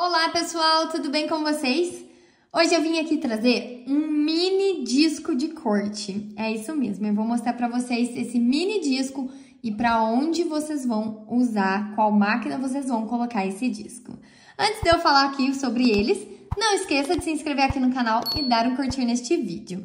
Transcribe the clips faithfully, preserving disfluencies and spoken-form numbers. Olá pessoal, tudo bem com vocês? Hoje eu vim aqui trazer um mini disco de corte, é isso mesmo, eu vou mostrar pra vocês esse mini disco e pra onde vocês vão usar, qual máquina vocês vão colocar esse disco. Antes de eu falar aqui sobre eles, não esqueça de se inscrever aqui no canal e dar um curtir neste vídeo.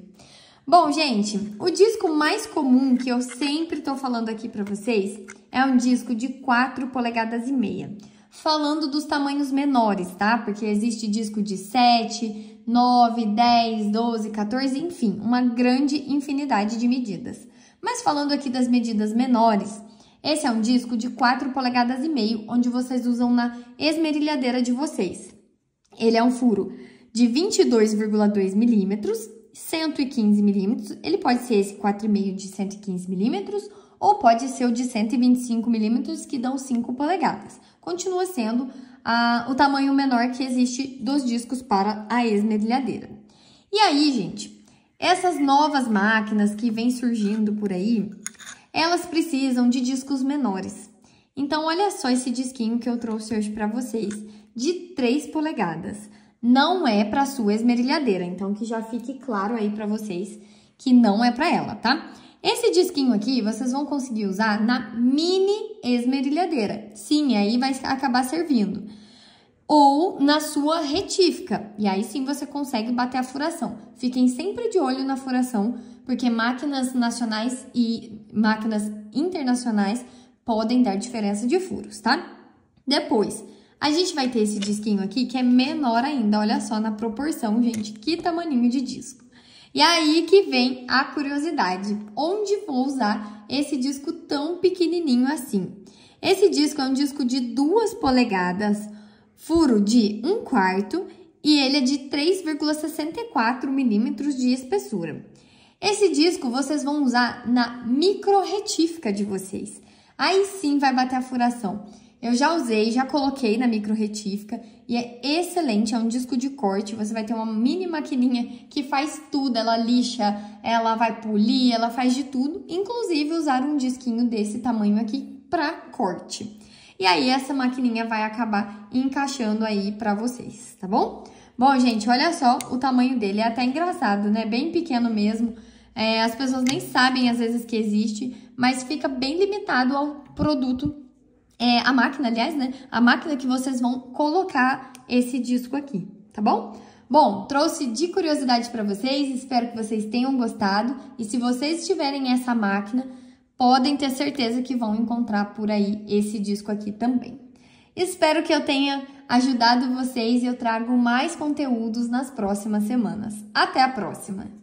Bom, gente, o disco mais comum que eu sempre tô falando aqui pra vocês é um disco de quatro polegadas e meia. Falando dos tamanhos menores, tá? Porque existe disco de sete, nove, dez, doze, quatorze, enfim, uma grande infinidade de medidas. Mas falando aqui das medidas menores, esse é um disco de quatro polegadas e meio, onde vocês usam na esmerilhadeira de vocês. Ele é um furo de vinte e dois vírgula dois milímetros, cento e quinze milímetros, ele pode ser esse quatro vírgula cinco de cento e quinze milímetros ou pode ser o de cento e vinte e cinco milímetros, que dão cinco polegadas. Continua sendo ah, o tamanho menor que existe dos discos para a esmerilhadeira. E aí, gente, essas novas máquinas que vêm surgindo por aí, elas precisam de discos menores. Então, olha só esse disquinho que eu trouxe hoje para vocês, de três polegadas. Não é para sua esmerilhadeira, então que já fique claro aí para vocês que não é para ela, tá? Esse disquinho aqui, vocês vão conseguir usar na mini esmerilhadeira. Sim, aí vai acabar servindo. Ou na sua retífica. E aí sim você consegue bater a furação. Fiquem sempre de olho na furação, porque máquinas nacionais e máquinas internacionais podem dar diferença de furos, tá? Depois, a gente vai ter esse disquinho aqui, que é menor ainda. Olha só na proporção, gente, que tamaninho de disco. E aí que vem a curiosidade, onde vou usar esse disco tão pequenininho assim? Esse disco é um disco de duas polegadas, furo de um quarto e ele é de três vírgula sessenta e quatro milímetros de espessura. Esse disco vocês vão usar na micro-retífica de vocês, aí sim vai bater a furação. Eu já usei, já coloquei na micro-retífica e é excelente, é um disco de corte, você vai ter uma mini maquininha que faz tudo, ela lixa, ela vai polir, ela faz de tudo, inclusive usar um disquinho desse tamanho aqui para corte. E aí essa maquininha vai acabar encaixando aí para vocês, tá bom? Bom, gente, olha só, o tamanho dele é até engraçado, né? Bem pequeno mesmo. É, as pessoas nem sabem às vezes que existe, mas fica bem limitado ao produto. É, a máquina, aliás, né? A máquina que vocês vão colocar esse disco aqui, tá bom? Bom, trouxe de curiosidade para vocês, espero que vocês tenham gostado. E se vocês tiverem essa máquina, podem ter certeza que vão encontrar por aí esse disco aqui também. Espero que eu tenha ajudado vocês e eu trago mais conteúdos nas próximas semanas. Até a próxima!